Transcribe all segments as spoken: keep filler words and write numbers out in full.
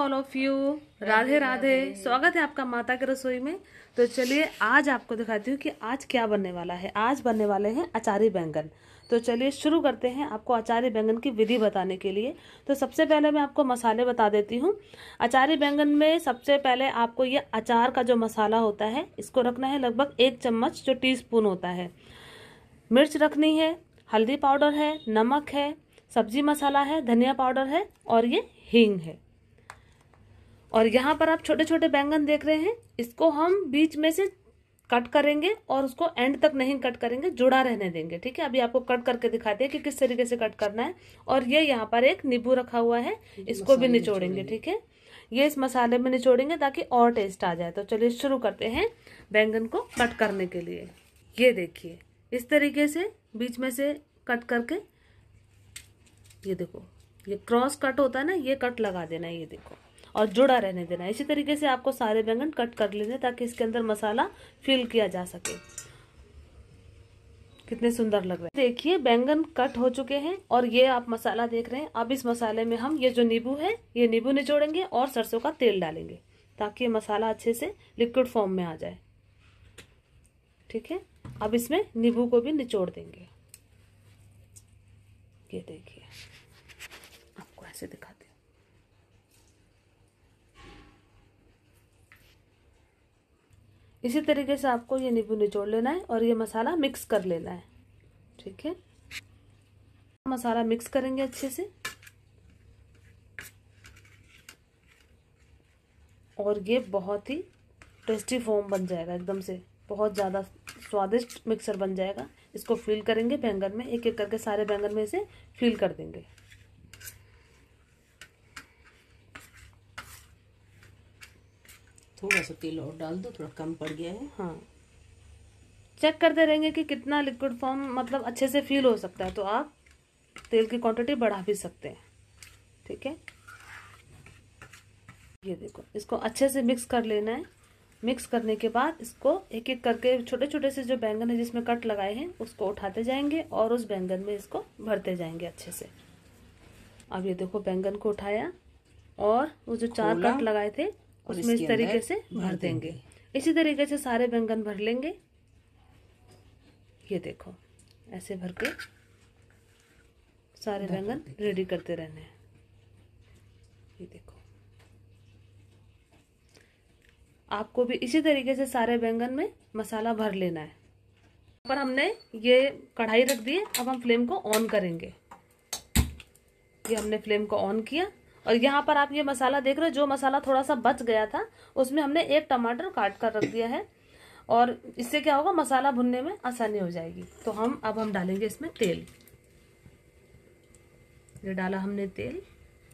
All of you Radhe Radhe. स्वागत है आपका माता की रसोई में। तो चलिए आज आपको दिखाती हूँ कि आज क्या बनने वाला है। आज बनने वाले हैं अचारी बैंगन। तो चलिए शुरू करते हैं आपको अचारी बैंगन की विधि बताने के लिए। तो सबसे पहले मैं आपको मसाले बता देती हूँ। अचारी बैंगन में सबसे पहले आपको ये अचार का जो मसाला होता है इसको रखना है लगभग एक चम्मच, जो टी स्पून होता है। मिर्च रखनी है, हल्दी पाउडर है, नमक है, सब्जी मसाला है, धनिया पाउडर है और ये हींग है। और यहाँ पर आप छोटे छोटे बैंगन देख रहे हैं, इसको हम बीच में से कट करेंगे और उसको एंड तक नहीं कट करेंगे, जुड़ा रहने देंगे। ठीक है, अभी आपको कट करके दिखाते हैं कि किस तरीके से कट करना है। और ये यहाँ पर एक नींबू रखा हुआ है, इसको भी निचोड़ेंगे। ठीक है, ये इस मसाले में निचोड़ेंगे ताकि और टेस्ट आ जाए। तो चलिए शुरू करते हैं बैंगन को कट करने के लिए। ये देखिए इस तरीके से बीच में से कट करके, ये देखो ये क्रॉस कट होता है ना, ये कट लगा देना है, ये देखो, और जुड़ा रहने देना है। इसी तरीके से आपको सारे बैंगन कट कर लेने ताकि इसके अंदर मसाला फिल किया जा सके। कितने सुंदर लग रहे हैं। देखिए बैंगन कट हो चुके हैं और ये आप मसाला देख रहे हैं। अब इस मसाले में हम ये जो नींबू है ये नींबू निचोड़ेंगे और सरसों का तेल डालेंगे ताकि ये मसाला अच्छे से लिक्विड फॉर्म में आ जाए। ठीक है, अब इसमें नींबू को भी निचोड़ देंगे। ये देखिए आपको ऐसे दिखाते हैं। इसी तरीके से आपको ये नींबू निचोड़ लेना है और ये मसाला मिक्स कर लेना है। ठीक है, मसाला मिक्स करेंगे अच्छे से। और ये बहुत ही टेस्टी फॉर्म बन जाएगा, एकदम से बहुत ज़्यादा स्वादिष्ट मिक्सर बन जाएगा। इसको फील करेंगे बैंगन में, एक एक करके सारे बैंगन में इसे फील कर देंगे। थोड़ा सा तेल और डाल दो, थोड़ा कम पड़ गया है। हाँ, चेक करते रहेंगे कि कितना लिक्विड फॉर्म, मतलब अच्छे से फील हो सकता है, तो आप तेल की क्वांटिटी बढ़ा भी सकते हैं। ठीक है, ये देखो इसको अच्छे से मिक्स कर लेना है। मिक्स करने के बाद इसको एक एक करके छोटे छोटे से जो बैंगन है जिसमें कट लगाए हैं उसको उठाते जाएंगे और उस बैंगन में इसको भरते जाएंगे अच्छे से। अब ये देखो बैंगन को उठाया और वो जो चार कट लगाए थे उसमें इस तरीके से भर देंगे। इसी तरीके से सारे बैंगन भर लेंगे। ये देखो ऐसे भर के सारे बैंगन रेडी करते रहने हैं। ये देखो आपको भी इसी तरीके से सारे बैंगन में मसाला भर लेना है। पर हमने ये कढ़ाई रख दी है, अब हम फ्लेम को ऑन करेंगे। ये हमने फ्लेम को ऑन किया और यहाँ पर आप ये मसाला देख रहे हो, जो मसाला थोड़ा सा बच गया था उसमें हमने एक टमाटर काट कर रख दिया है। और इससे क्या होगा, मसाला भुनने में आसानी हो जाएगी। तो हम अब हम डालेंगे इसमें तेल। ये डाला हमने तेल।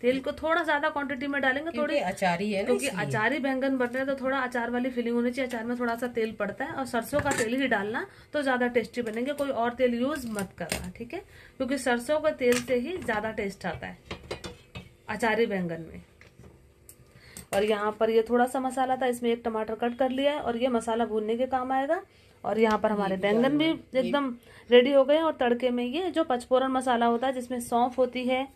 तेल को थोड़ा ज्यादा क्वांटिटी में डालेंगे, थोड़ी अचारी है, क्योंकि अचारी बैंगन बनते हैं तो थोड़ा अचार वाली फीलिंग होनी चाहिए। अचार में थोड़ा सा तेल पड़ता है और सरसों का तेल ही डालना तो ज्यादा टेस्टी बनेंगे। कोई और तेल यूज मत करना, ठीक है, क्योंकि सरसों का तेल से ही ज्यादा टेस्ट आता है अचारी बैंगन में। और यहाँ पर ये थोड़ा सा मसाला था, इसमें एक टमाटर कट कर लिया है और ये मसाला भूनने के काम आएगा। और यहाँ पर हमारे बैंगन भी एकदम रेडी हो गए। और तड़के में ये जो पचफोरन मसाला होता है जिसमें सौंफ होती है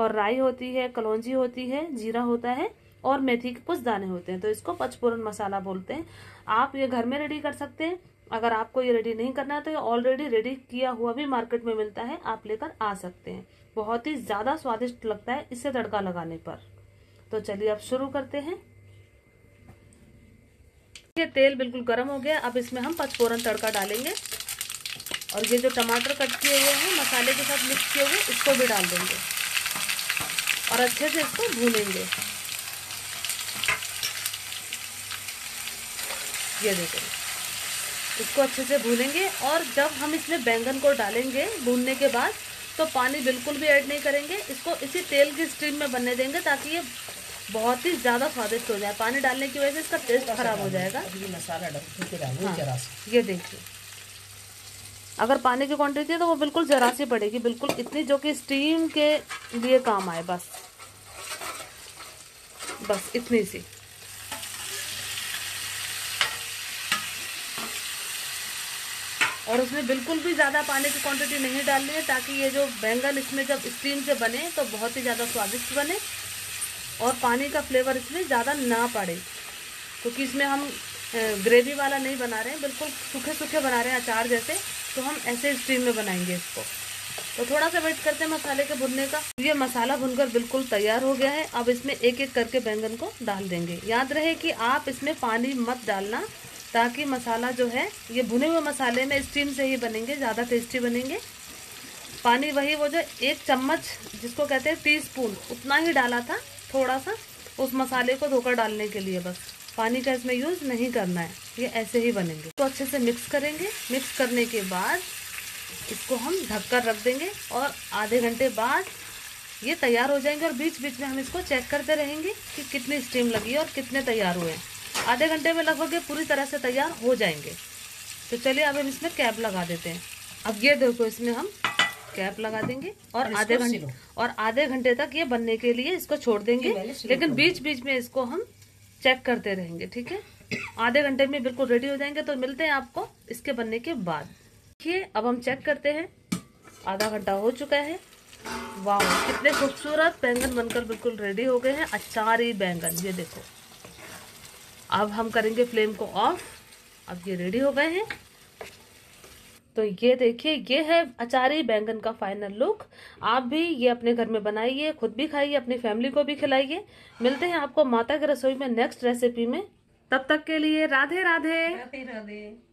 और राई होती है, कलौंजी होती है, जीरा होता है और मेथी के कुछ दाने होते हैं, तो इसको पचफोरन मसाला बोलते हैं। आप ये घर में रेडी कर सकते हैं। अगर आपको ये रेडी नहीं करना है तो ये ऑलरेडी रेडी किया हुआ भी मार्केट में मिलता है, आप लेकर आ सकते हैं। बहुत ही ज़्यादा स्वादिष्ट लगता है इससे तड़का लगाने पर। तो चलिए अब शुरू करते हैं। ये तेल बिल्कुल गर्म हो गया, अब इसमें हम पचफोरन तड़का डालेंगे और ये जो टमाटर कट किए हुए हैं मसाले के साथ मिक्स किए हुए इसको भी डाल देंगे और अच्छे से इसको भूनेंगे। ये देखो इसको अच्छे से भूनेंगे। और जब हम इसमें बैंगन को डालेंगे भूनने के बाद तो पानी बिल्कुल भी ऐड नहीं करेंगे, इसको इसी तेल की स्टीम में बनने देंगे ताकि ये बहुत ही ज़्यादा स्वादिष्ट हो जाए। पानी डालने की वजह से इसका टेस्ट खराब हो जाएगा। ये मसाला डाल, ये देखिए अगर पानी की क्वांटिटी है तो वो बिल्कुल जरा सी पड़ेगी, बिल्कुल इतनी जो कि स्टीम के लिए काम आए, बस बस इतनी सी। और उसमें बिल्कुल भी ज़्यादा पानी की क्वांटिटी नहीं डालनी है ताकि ये जो बैंगन इसमें जब स्टीम से बने तो बहुत ही ज़्यादा स्वादिष्ट बने। और पानी का फ्लेवर इसमें ज़्यादा ना पड़े, क्योंकि इसमें हम ग्रेवी वाला नहीं बना रहे हैं, बिल्कुल सूखे सूखे बना रहे हैं अचार जैसे, तो हम ऐसे स्टीम में बनाएंगे इसको। तो थोड़ा सा वेट करते हैं मसाले के भुनने का। ये मसाला भुनकर बिल्कुल तैयार हो गया है। अब इसमें एक एक करके बैंगन को डाल देंगे। याद रहे कि आप इसमें पानी मत डालना, ताकि मसाला जो है ये भुने हुए मसाले में स्टीम से ही बनेंगे, ज़्यादा टेस्टी बनेंगे। पानी वही वो जो एक चम्मच जिसको कहते हैं टीस्पून, उतना ही डाला था, थोड़ा सा उस मसाले को धोकर डालने के लिए, बस पानी का इसमें यूज़ नहीं करना है। ये ऐसे ही बनेंगे। तो अच्छे से मिक्स करेंगे। मिक्स करने के बाद इसको हम ढककर रख देंगे और आधे घंटे बाद ये तैयार हो जाएंगे। और बीच बीच में हम इसको चेक करते रहेंगे कि कितनी स्टीम लगी है और कितने तैयार हुए हैं। आधे घंटे में लगभग ये पूरी तरह से तैयार हो जाएंगे। तो चलिए अब हम इसमें कैप लगा देते हैं। अब ये देखो, इसमें हम कैप लगा देंगे और आधे घंटे और आधे घंटे तक ये बनने के लिए इसको छोड़ देंगे, लेकिन बीच बीच में इसको हम चेक करते रहेंगे। ठीक है, आधे घंटे में बिल्कुल रेडी हो जाएंगे। तो मिलते हैं आपको इसके बनने के बाद। देखिए, अब हम चेक करते हैं। आधा घंटा हो चुका है। वाह, कितने खूबसूरत बैंगन बनकर बिल्कुल रेडी हो गए हैं, अचारी बैंगन। ये देखो, अब हम करेंगे फ्लेम को ऑफ। अब ये रेडी हो गए हैं। तो ये देखिए, ये है अचारी बैंगन का फाइनल लुक। आप भी ये अपने घर में बनाइए, खुद भी खाइए, अपनी फैमिली को भी खिलाइए। मिलते हैं आपको माता की रसोई में नेक्स्ट रेसिपी में। तब तक के लिए राधे राधे, राधे राधे।